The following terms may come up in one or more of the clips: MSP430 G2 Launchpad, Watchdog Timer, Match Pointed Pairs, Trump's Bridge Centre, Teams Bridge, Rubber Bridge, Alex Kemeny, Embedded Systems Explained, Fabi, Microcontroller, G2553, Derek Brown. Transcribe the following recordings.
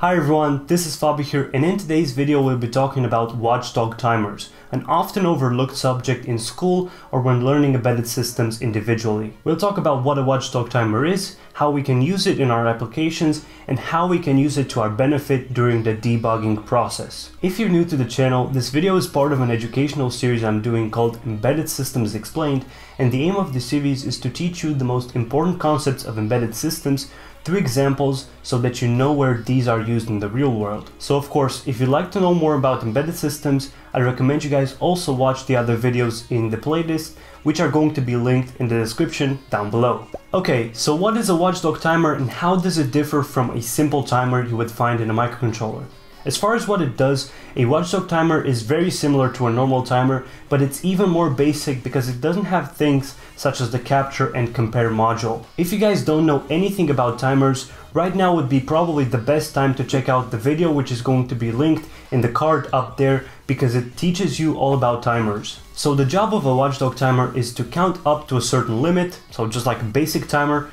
Hi everyone, this is Fabi here, and in today's video we'll be talking about watchdog timers, an often overlooked subject in school or when learning embedded systems individually. We'll talk about what a watchdog timer is, how we can use it in our applications, and how we can use it to our benefit during the debugging process. If you're new to the channel, this video is part of an educational series I'm doing called Embedded Systems Explained, and the aim of this series is to teach you the most important concepts of embedded systems through examples so that you know where these are used in the real world. So of course, if you'd like to know more about embedded systems, I recommend you guys also watch the other videos in the playlist, which are going to be linked in the description down below. Okay, so what is a watchdog timer and how does it differ from a simple timer you would find in a microcontroller? As far as what it does, a watchdog timer is very similar to a normal timer, but it's even more basic because it doesn't have things such as the capture and compare module. If you guys don't know anything about timers, right now would be probably the best time to check out the video, which is going to be linked in the card up there, because it teaches you all about timers. So the job of a watchdog timer is to count up to a certain limit, so just like a basic timer,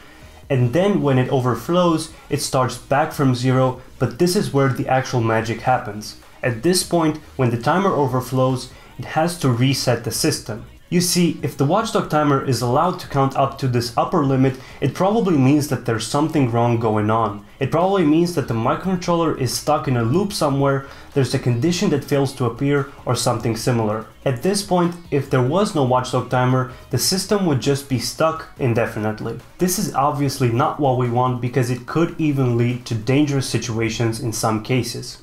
and then when it overflows, it starts back from zero, but this is where the actual magic happens. At this point, when the timer overflows, it has to reset the system. You see, if the watchdog timer is allowed to count up to this upper limit, it probably means that there's something wrong going on. It probably means that the microcontroller is stuck in a loop somewhere, there's a condition that fails to appear, or something similar. At this point, if there was no watchdog timer, the system would just be stuck indefinitely. This is obviously not what we want because it could even lead to dangerous situations in some cases.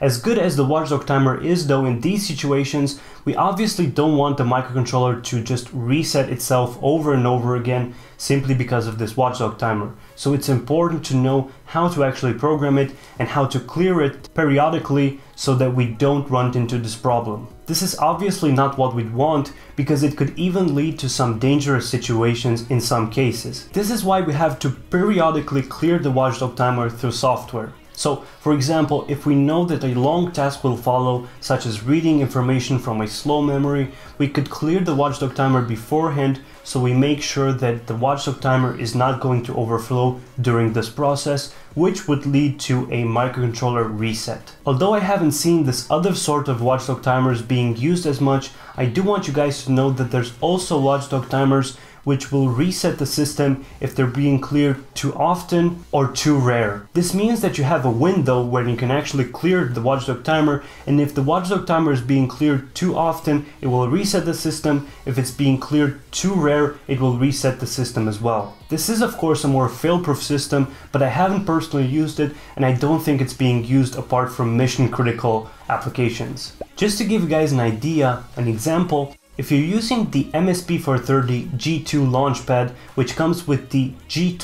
As good as the watchdog timer is though, in these situations, we obviously don't want the microcontroller to just reset itself over and over again simply because of this watchdog timer. So it's important to know how to actually program it and how to clear it periodically so that we don't run into this problem. This is obviously not what we'd want because it could even lead to some dangerous situations in some cases. This is why we have to periodically clear the watchdog timer through software. So, for example, if we know that a long task will follow, such as reading information from a slow memory, we could clear the watchdog timer beforehand so we make sure that the watchdog timer is not going to overflow during this process, which would lead to a microcontroller reset. Although I haven't seen this other sort of watchdog timers being used as much, I do want you guys to know that there's also watchdog timers which will reset the system if they're being cleared too often or too rare. This means that you have a window where you can actually clear the watchdog timer, and if the watchdog timer is being cleared too often, it will reset the system. If it's being cleared too rare, it will reset the system as well. This is of course a more fail-proof system, but I haven't personally used it and I don't think it's being used apart from mission-critical applications. Just to give you guys an idea, an example, if you're using the MSP430 G2 Launchpad, which comes with the G2553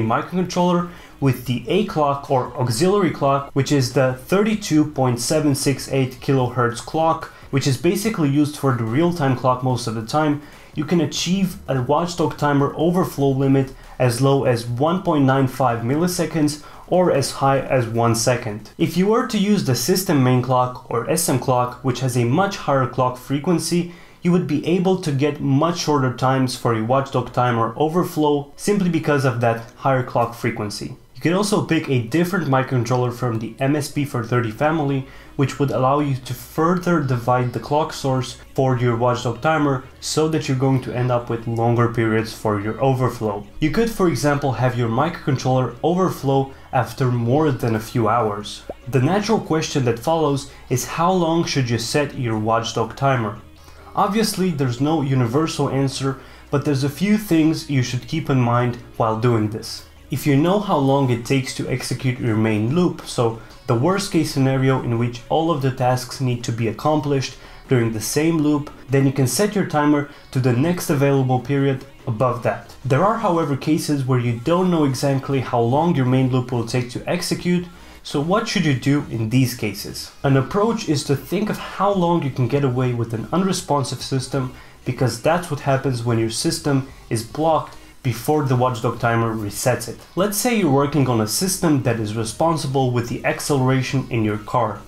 microcontroller with the A clock or auxiliary clock, which is the 32.768 kHz clock, which is basically used for the real-time clock most of the time, you can achieve a watchdog timer overflow limit as low as 1.95 milliseconds or as high as 1 second. If you were to use the system main clock or SM clock, which has a much higher clock frequency, you would be able to get much shorter times for a watchdog timer overflow simply because of that higher clock frequency. You can also pick a different microcontroller from the MSP430 family, which would allow you to further divide the clock source for your watchdog timer so that you're going to end up with longer periods for your overflow. You could, for example, have your microcontroller overflow after more than a few hours. The natural question that follows is how long should you set your watchdog timer? Obviously, there's no universal answer, but there's a few things you should keep in mind while doing this. If you know how long it takes to execute your main loop, so the worst case scenario in which all of the tasks need to be accomplished during the same loop, then you can set your timer to the next available period above that. There are, however, cases where you don't know exactly how long your main loop will take to execute, so what should you do in these cases? An approach is to think of how long you can get away with an unresponsive system, because that's what happens when your system is blocked before the watchdog timer resets it. Let's say you're working on a system that is responsible with the acceleration in your car.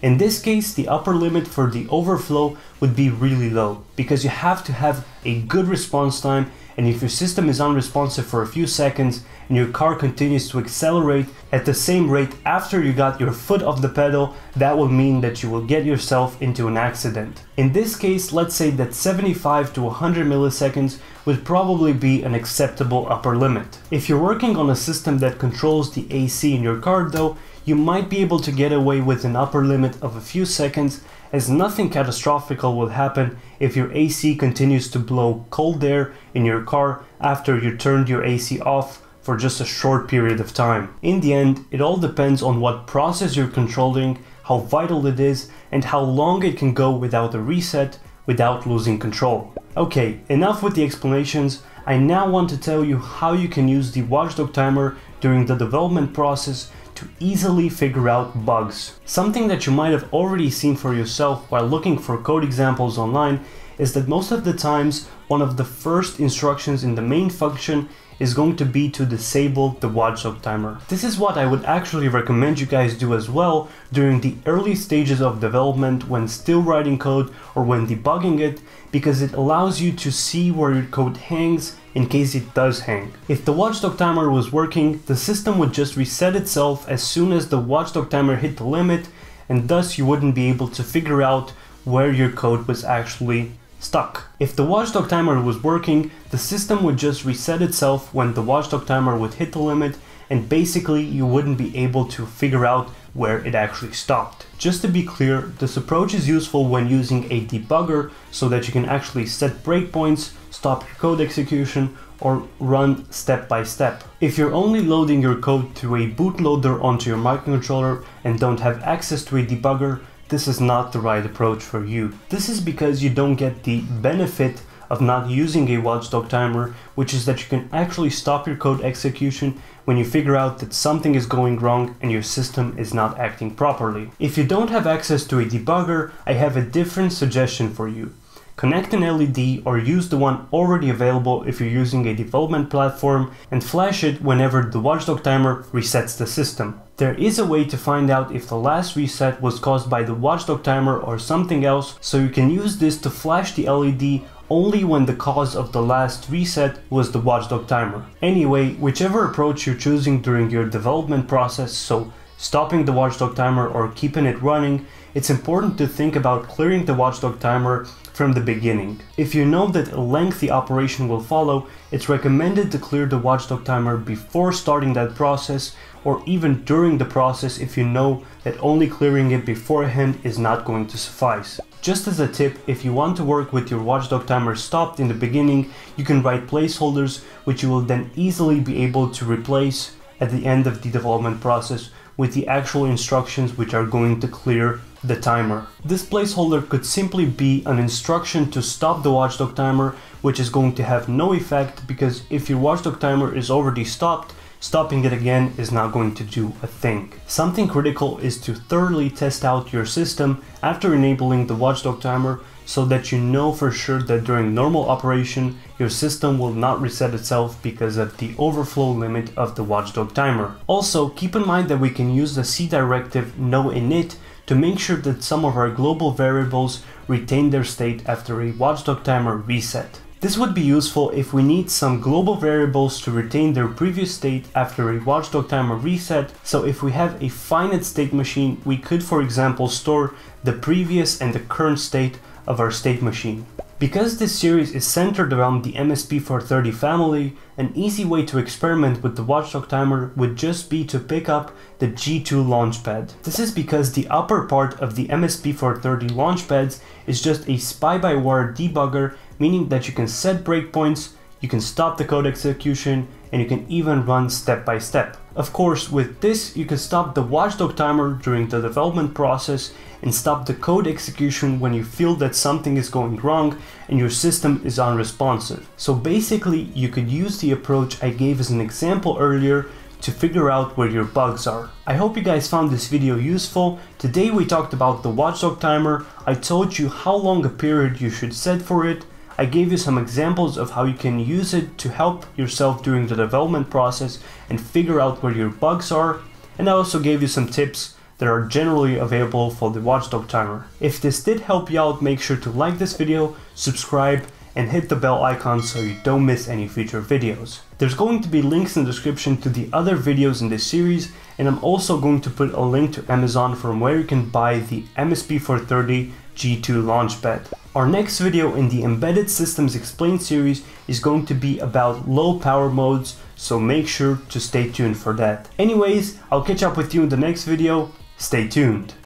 In this case, the upper limit for the overflow would be really low, because you have to have a good response time, and if your system is unresponsive for a few seconds and your car continues to accelerate at the same rate after you got your foot off the pedal, that will mean that you will get yourself into an accident. In this case, let's say that 75 to 100 milliseconds would probably be an acceptable upper limit. If you're working on a system that controls the AC in your car though, you might be able to get away with an upper limit of a few seconds, as nothing catastrophic will happen if your AC continues to blow cold air in your car after you turned your AC off for just a short period of time. In the end, it all depends on what process you're controlling, how vital it is, and how long it can go without a reset, without losing control. Okay, enough with the explanations. I now want to tell you how you can use the Watchdog Timer during the development process to easily figure out bugs. Something that you might have already seen for yourself while looking for code examples online is that most of the times one of the first instructions in the main function is going to be to disable the Watchdog Timer. This is what I would actually recommend you guys do as well during the early stages of development when still writing code or when debugging it, because it allows you to see where your code hangs in case it does hang. If the Watchdog Timer was working, the system would just reset itself as soon as the Watchdog Timer hit the limit, and thus you wouldn't be able to figure out where your code was actually stuck. If the Watchdog Timer was working, the system would just reset itself when the Watchdog Timer would hit the limit, and basically you wouldn't be able to figure out where it actually stopped. Just to be clear, this approach is useful when using a debugger so that you can actually set breakpoints, stop your code execution, or run step by step. If you're only loading your code through a bootloader onto your microcontroller and don't have access to a debugger, this is not the right approach for you. This is because you don't get the benefit of not using a Watchdog Timer, which is that you can actually stop your code execution when you figure out that something is going wrong and your system is not acting properly. If you don't have access to a debugger, I have a different suggestion for you. Connect an LED or use the one already available if you're using a development platform, and flash it whenever the Watchdog Timer resets the system. There is a way to find out if the last reset was caused by the Watchdog Timer or something else, so you can use this to flash the LED only when the cause of the last reset was the Watchdog Timer. Anyway, whichever approach you're choosing during your development process, so stopping the Watchdog Timer or keeping it running, it's important to think about clearing the Watchdog Timer from the beginning. If you know that a lengthy operation will follow, it's recommended to clear the Watchdog Timer before starting that process, or even during the process if you know that only clearing it beforehand is not going to suffice. Just as a tip, if you want to work with your Watchdog Timer stopped in the beginning, you can write placeholders which you will then easily be able to replace at the end of the development process with the actual instructions which are going to clear the timer. This placeholder could simply be an instruction to stop the Watchdog Timer, which is going to have no effect, because if your Watchdog Timer is already stopped, stopping it again is not going to do a thing. Something critical is to thoroughly test out your system after enabling the Watchdog Timer, so that you know for sure that during normal operation your system will not reset itself because of the overflow limit of the Watchdog Timer. Also, keep in mind that we can use the C directive no init to make sure that some of our global variables retain their state after a Watchdog Timer reset. This would be useful if we need some global variables to retain their previous state after a Watchdog Timer reset, so if we have a finite state machine, we could for example store the previous and the current state of our state machine. Because this series is centered around the MSP430 family, an easy way to experiment with the Watchdog Timer would just be to pick up the G2 Launchpad. This is because the upper part of the MSP430 Launchpads is just a spy-by-wire debugger, meaning that you can set breakpoints, you can stop the code execution, and you can even run step by step. Of course, with this, you can stop the Watchdog Timer during the development process and stop the code execution when you feel that something is going wrong and your system is unresponsive. So basically, you could use the approach I gave as an example earlier to figure out where your bugs are. I hope you guys found this video useful. Today we talked about the Watchdog Timer, I told you how long a period you should set for it, I gave you some examples of how you can use it to help yourself during the development process and figure out where your bugs are, and I also gave you some tips that are generally available for the Watchdog Timer. If this did help you out, make sure to like this video, subscribe, and hit the bell icon so you don't miss any future videos. There's going to be links in the description to the other videos in this series, and I'm also going to put a link to Amazon from where you can buy the MSP430 G2 Launchpad. Our next video in the Embedded Systems Explained series is going to be about low power modes, so make sure to stay tuned for that. Anyways, I'll catch up with you in the next video. Stay tuned.